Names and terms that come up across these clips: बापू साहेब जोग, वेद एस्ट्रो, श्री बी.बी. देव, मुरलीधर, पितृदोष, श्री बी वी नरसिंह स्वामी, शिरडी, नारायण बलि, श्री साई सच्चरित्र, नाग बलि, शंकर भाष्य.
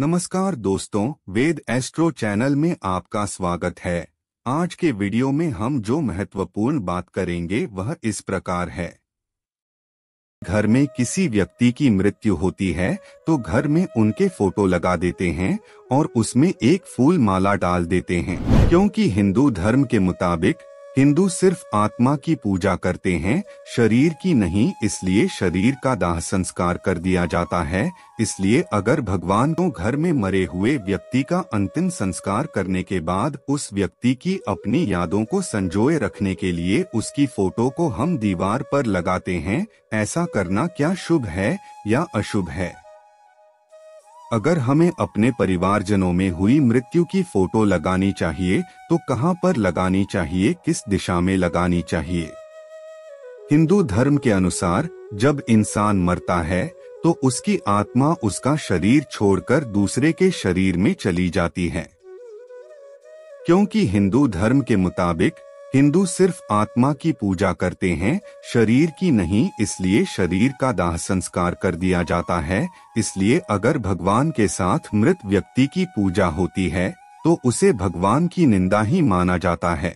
नमस्कार दोस्तों, वेद एस्ट्रो channel में आपका स्वागत है। आज के वीडियो में हम जो महत्वपूर्ण बात करेंगे वह इस प्रकार है। घर में किसी व्यक्ति की मृत्यु होती है तो घर में उनके फोटो लगा देते हैं और उसमें एक फूल माला डाल देते हैं, क्योंकि हिंदू धर्म के मुताबिक हिंदू सिर्फ आत्मा की पूजा करते हैं, शरीर की नहीं। इसलिए शरीर का दाह संस्कार कर दिया जाता है। इसलिए अगर भगवान को घर में मरे हुए व्यक्ति का अंतिम संस्कार करने के बाद उस व्यक्ति की अपनी यादों को संजोए रखने के लिए उसकी फोटो को हम दीवार पर लगाते हैं, ऐसा करना क्या शुभ है या अशुभ है? अगर हमें अपने परिवारजनों में हुई मृत्यु की फोटो लगानी चाहिए तो कहाँ पर लगानी चाहिए, किस दिशा में लगानी चाहिए? हिंदू धर्म के अनुसार जब इंसान मरता है तो उसकी आत्मा उसका शरीर छोड़कर दूसरे के शरीर में चली जाती है, क्योंकि हिंदू धर्म के मुताबिक हिंदू सिर्फ आत्मा की पूजा करते हैं, शरीर की नहीं। इसलिए शरीर का दाह संस्कार कर दिया जाता है। इसलिए अगर भगवान के साथ मृत व्यक्ति की पूजा होती है तो उसे भगवान की निंदा ही माना जाता है।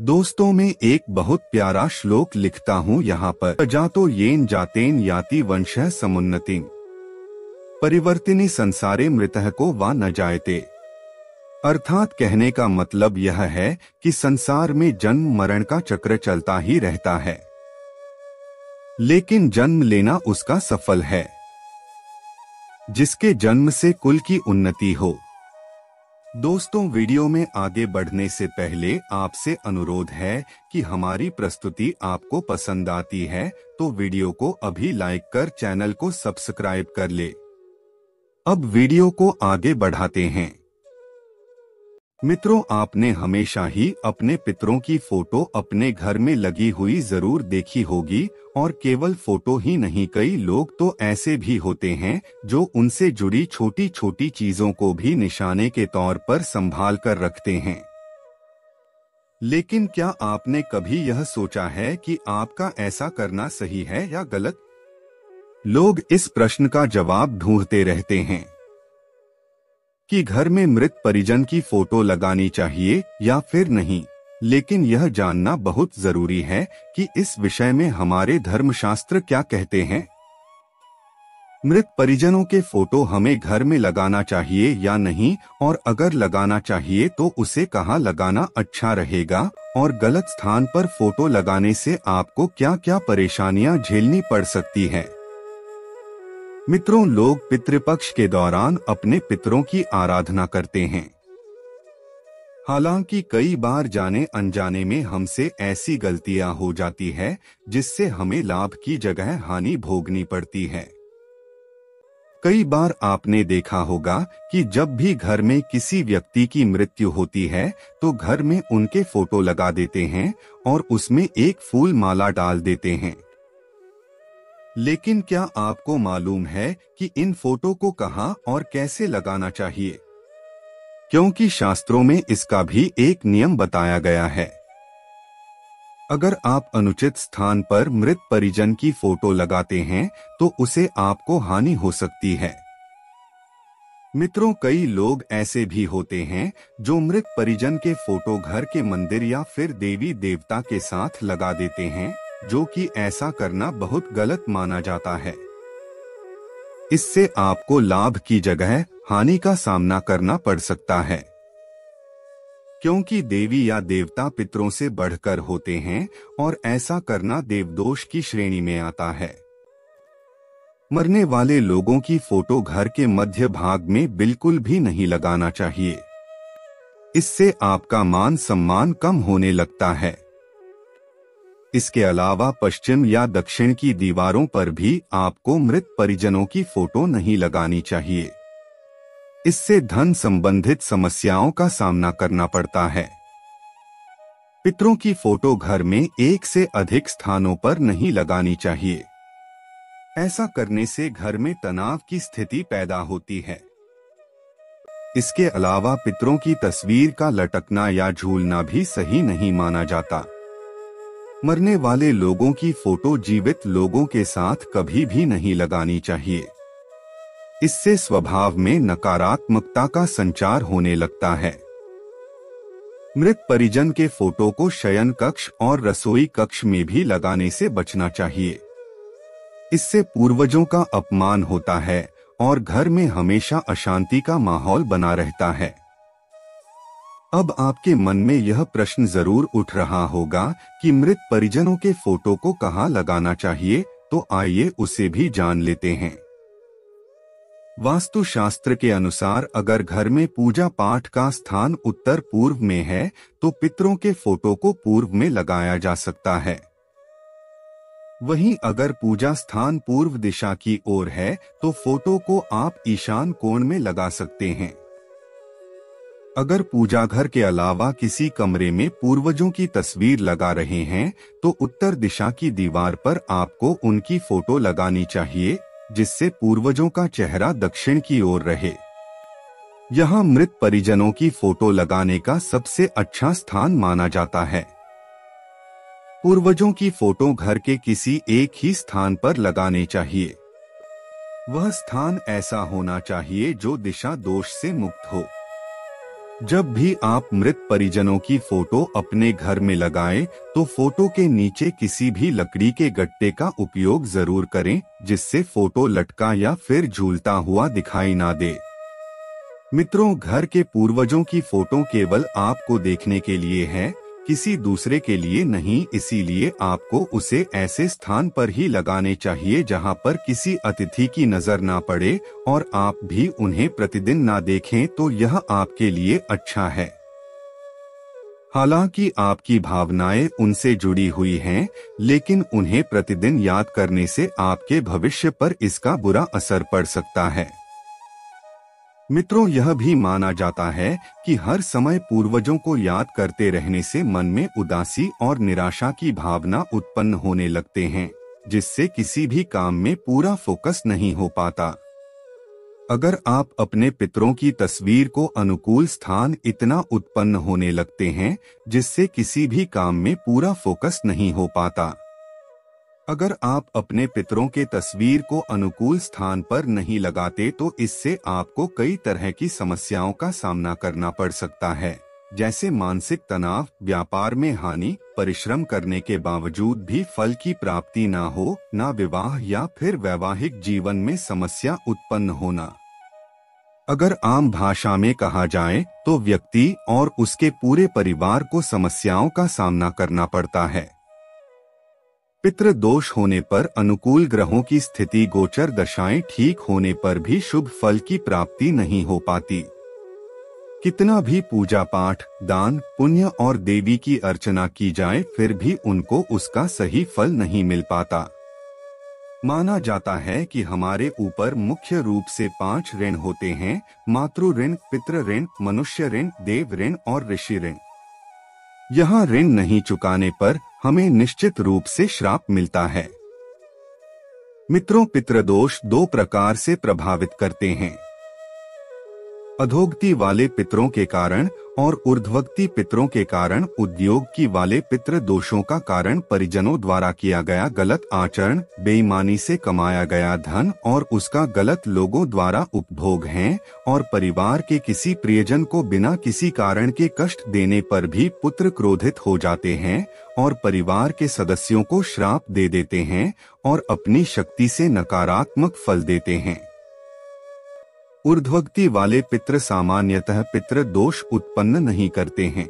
दोस्तों, मैं एक बहुत प्यारा श्लोक लिखता हूँ यहाँ पर। जातो येन जातेन याति वंशः समुन्नतिं, परिवर्तिनी संसारे मृतः को वा न जायते। अर्थात कहने का मतलब यह है कि संसार में जन्म मरण का चक्र चलता ही रहता है, लेकिन जन्म लेना उसका सफल है, जिसके जन्म से कुल की उन्नति हो। दोस्तों, वीडियो में आगे बढ़ने से पहले आपसे अनुरोध है कि हमारी प्रस्तुति आपको पसंद आती है तो वीडियो को अभी लाइक कर चैनल को सब्सक्राइब कर ले। अब वीडियो को आगे बढ़ाते हैं। मित्रों, आपने हमेशा ही अपने पितरों की फोटो अपने घर में लगी हुई जरूर देखी होगी, और केवल फोटो ही नहीं, कई लोग तो ऐसे भी होते हैं जो उनसे जुड़ी छोटी छोटी चीजों को भी निशाने के तौर पर संभाल कर रखते हैं। लेकिन क्या आपने कभी यह सोचा है कि आपका ऐसा करना सही है या गलत? लोग इस प्रश्न का जवाब ढूंढते रहते हैं कि घर में मृत परिजन की फोटो लगानी चाहिए या फिर नहीं। लेकिन यह जानना बहुत जरूरी है कि इस विषय में हमारे धर्मशास्त्र क्या कहते हैं। मृत परिजनों के फोटो हमें घर में लगाना चाहिए या नहीं, और अगर लगाना चाहिए तो उसे कहाँ लगाना अच्छा रहेगा, और गलत स्थान पर फोटो लगाने से आपको क्या क्या परेशानियां झेलनी पड़ सकती हैं। मित्रों, लोग पितृपक्ष के दौरान अपने पितरों की आराधना करते हैं। हालांकि कई बार जाने अनजाने में हमसे ऐसी गलतियां हो जाती है जिससे हमें लाभ की जगह हानि भोगनी पड़ती है। कई बार आपने देखा होगा कि जब भी घर में किसी व्यक्ति की मृत्यु होती है तो घर में उनके फोटो लगा देते हैं और उसमें एक फूल माला डाल देते हैं। लेकिन क्या आपको मालूम है कि इन फोटो को कहाँ और कैसे लगाना चाहिए? क्योंकि शास्त्रों में इसका भी एक नियम बताया गया है। अगर आप अनुचित स्थान पर मृत परिजन की फोटो लगाते हैं तो उसे आपको हानि हो सकती है। मित्रों, कई लोग ऐसे भी होते हैं जो मृत परिजन के फोटो घर के मंदिर या फिर देवी देवता के साथ लगा देते हैं, जो कि ऐसा करना बहुत गलत माना जाता है। इससे आपको लाभ की जगह हानि का सामना करना पड़ सकता है, क्योंकि देवी या देवता पितरों से बढ़कर होते हैं और ऐसा करना देवदोष की श्रेणी में आता है। मरने वाले लोगों की फोटो घर के मध्य भाग में बिल्कुल भी नहीं लगाना चाहिए। इससे आपका मान सम्मान कम होने लगता है। इसके अलावा पश्चिम या दक्षिण की दीवारों पर भी आपको मृत परिजनों की फोटो नहीं लगानी चाहिए। इससे धन संबंधित समस्याओं का सामना करना पड़ता है। पितरों की फोटो घर में एक से अधिक स्थानों पर नहीं लगानी चाहिए। ऐसा करने से घर में तनाव की स्थिति पैदा होती है। इसके अलावा पितरों की तस्वीर का लटकना या झूलना भी सही नहीं माना जाता। मरने वाले लोगों की फोटो जीवित लोगों के साथ कभी भी नहीं लगानी चाहिए। इससे स्वभाव में नकारात्मकता का संचार होने लगता है। मृत परिजन के फोटो को शयन कक्ष और रसोई कक्ष में भी लगाने से बचना चाहिए। इससे पूर्वजों का अपमान होता है और घर में हमेशा अशांति का माहौल बना रहता है। अब आपके मन में यह प्रश्न जरूर उठ रहा होगा कि मृत परिजनों के फोटो को कहाँ लगाना चाहिए, तो आइए उसे भी जान लेते हैं। वास्तु शास्त्र के अनुसार अगर घर में पूजा पाठ का स्थान उत्तर पूर्व में है तो पितरों के फोटो को पूर्व में लगाया जा सकता है। वहीं अगर पूजा स्थान पूर्व दिशा की ओर है तो फोटो को आप ईशान कोण में लगा सकते हैं। अगर पूजा घर के अलावा किसी कमरे में पूर्वजों की तस्वीर लगा रहे हैं तो उत्तर दिशा की दीवार पर आपको उनकी फोटो लगानी चाहिए, जिससे पूर्वजों का चेहरा दक्षिण की ओर रहे। यहाँ मृत परिजनों की फोटो लगाने का सबसे अच्छा स्थान माना जाता है। पूर्वजों की फोटो घर के किसी एक ही स्थान पर लगाने चाहिए। वह स्थान ऐसा होना चाहिए जो दिशा दोष से मुक्त हो। जब भी आप मृत परिजनों की फोटो अपने घर में लगाएं, तो फोटो के नीचे किसी भी लकड़ी के गट्टे का उपयोग जरूर करें, जिससे फोटो लटका या फिर झूलता हुआ दिखाई ना दे। मित्रों, घर के पूर्वजों की फोटो केवल आपको देखने के लिए है, किसी दूसरे के लिए नहीं, इसीलिए आपको उसे ऐसे स्थान पर ही लगाने चाहिए जहां पर किसी अतिथि की नजर ना पड़े और आप भी उन्हें प्रतिदिन ना देखें, तो यह आपके लिए अच्छा है। हालांकि आपकी भावनाएं उनसे जुड़ी हुई हैं, लेकिन उन्हें प्रतिदिन याद करने से आपके भविष्य पर इसका बुरा असर पड़ सकता है। मित्रों, यह भी माना जाता है कि हर समय पूर्वजों को याद करते रहने से मन में उदासी और निराशा की भावना उत्पन्न होने लगते हैं, जिससे किसी भी काम में पूरा फोकस नहीं हो पाता। अगर आप अपने पितरों की तस्वीर को अनुकूल स्थान इतना उत्पन्न होने लगते हैं जिससे किसी भी काम में पूरा फोकस नहीं हो पाता। अगर आप अपने पितरों के तस्वीर को अनुकूल स्थान पर नहीं लगाते तो इससे आपको कई तरह की समस्याओं का सामना करना पड़ सकता है, जैसे मानसिक तनाव, व्यापार में हानि, परिश्रम करने के बावजूद भी फल की प्राप्ति ना हो, ना विवाह या फिर वैवाहिक जीवन में समस्या उत्पन्न होना। अगर आम भाषा में कहा जाए तो व्यक्ति और उसके पूरे परिवार को समस्याओं का सामना करना पड़ता है। पितृ दोष होने पर, अनुकूल ग्रहों की स्थिति, गोचर दशाएं ठीक होने पर भी शुभ फल की प्राप्ति नहीं हो पाती। कितना भी पूजा पाठ, दान, पुण्य और देवी की अर्चना की जाए फिर भी उनको उसका सही फल नहीं मिल पाता। माना जाता है कि हमारे ऊपर मुख्य रूप से 5 ऋण होते हैं: मातृ ऋण, पितृ ऋण, मनुष्य ऋण, देव ऋण और ऋषि ऋण। यहाँ ऋण नहीं चुकाने पर हमें निश्चित रूप से श्राप मिलता है। मित्रों, पितृदोष 2 प्रकार से प्रभावित करते हैं: अधोगति वाले पितरों के कारण और ऊर्ध्वगति पितरों के कारण। उद्योग की वाले पितृ दोषों का कारण परिजनों द्वारा किया गया गलत आचरण, बेईमानी से कमाया गया धन और उसका गलत लोगों द्वारा उपभोग हैं, और परिवार के किसी प्रियजन को बिना किसी कारण के कष्ट देने पर भी पुत्र क्रोधित हो जाते हैं और परिवार के सदस्यों को श्राप दे देते हैं और अपनी शक्ति से नकारात्मक फल देते हैं। ऊर्ध्वगति वाले पितृ सामान्यतः पितृ दोष उत्पन्न नहीं करते हैं,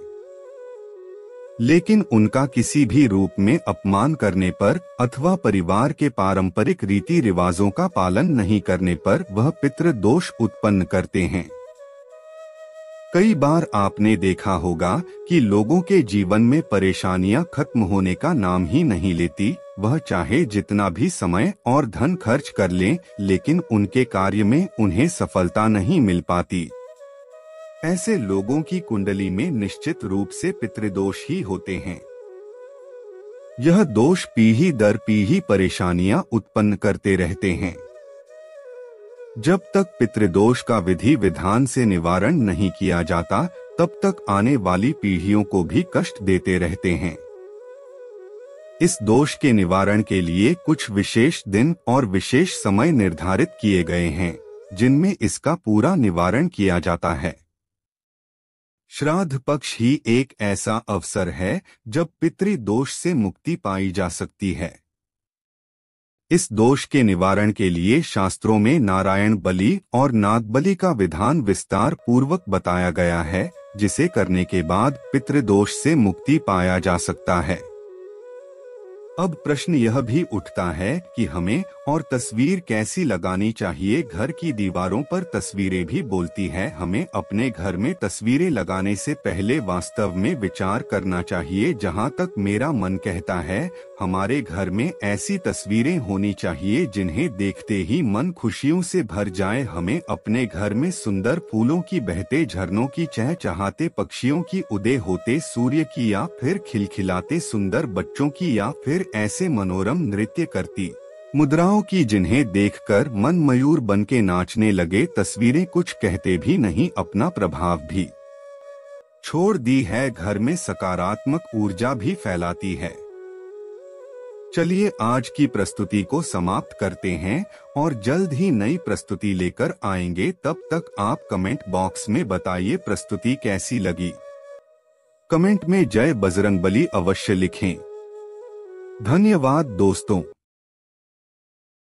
लेकिन उनका किसी भी रूप में अपमान करने पर अथवा परिवार के पारंपरिक रीति रिवाजों का पालन नहीं करने पर वह पितृ दोष उत्पन्न करते हैं। कई बार आपने देखा होगा कि लोगों के जीवन में परेशानियां खत्म होने का नाम ही नहीं लेती। वह चाहे जितना भी समय और धन खर्च कर लें, लेकिन उनके कार्य में उन्हें सफलता नहीं मिल पाती। ऐसे लोगों की कुंडली में निश्चित रूप से पितृदोष ही होते हैं। यह दोष पीढ़ी दर पीढ़ी परेशानियां उत्पन्न करते रहते हैं। जब तक पितृदोष का विधि विधान से निवारण नहीं किया जाता, तब तक आने वाली पीढ़ियों को भी कष्ट देते रहते हैं। इस दोष के निवारण के लिए कुछ विशेष दिन और विशेष समय निर्धारित किए गए हैं, जिनमें इसका पूरा निवारण किया जाता है। श्राद्ध पक्ष ही एक ऐसा अवसर है जब पितृदोष से मुक्ति पाई जा सकती है। इस दोष के निवारण के लिए शास्त्रों में नारायण बलि और नाग बलि का विधान विस्तार पूर्वक बताया गया है, जिसे करने के बाद पितृदोष से मुक्ति पाया जा सकता है। अब प्रश्न यह भी उठता है कि हमें और तस्वीर कैसी लगानी चाहिए। घर की दीवारों पर तस्वीरें भी बोलती है। हमें अपने घर में तस्वीरें लगाने से पहले वास्तव में विचार करना चाहिए। जहां तक मेरा मन कहता है, हमारे घर में ऐसी तस्वीरें होनी चाहिए जिन्हें देखते ही मन खुशियों से भर जाए। हमें अपने घर में सुंदर फूलों की, बहते झरनों की, चहचहाते पक्षियों की, उदय होते सूर्य की, या फिर खिलखिलाते सुंदर बच्चों की, या फिर ऐसे मनोरम नृत्य करती मुद्राओं की जिन्हें देखकर मन मयूर बनके नाचने लगे। तस्वीरें कुछ कहते भी नहीं, अपना प्रभाव भी छोड़ दी है, घर में सकारात्मक ऊर्जा भी फैलाती है। चलिए आज की प्रस्तुति को समाप्त करते हैं और जल्द ही नई प्रस्तुति लेकर आएंगे। तब तक आप कमेंट बॉक्स में बताइए प्रस्तुति कैसी लगी। कमेंट में जय बजरंगबली अवश्य लिखें। धन्यवाद दोस्तों।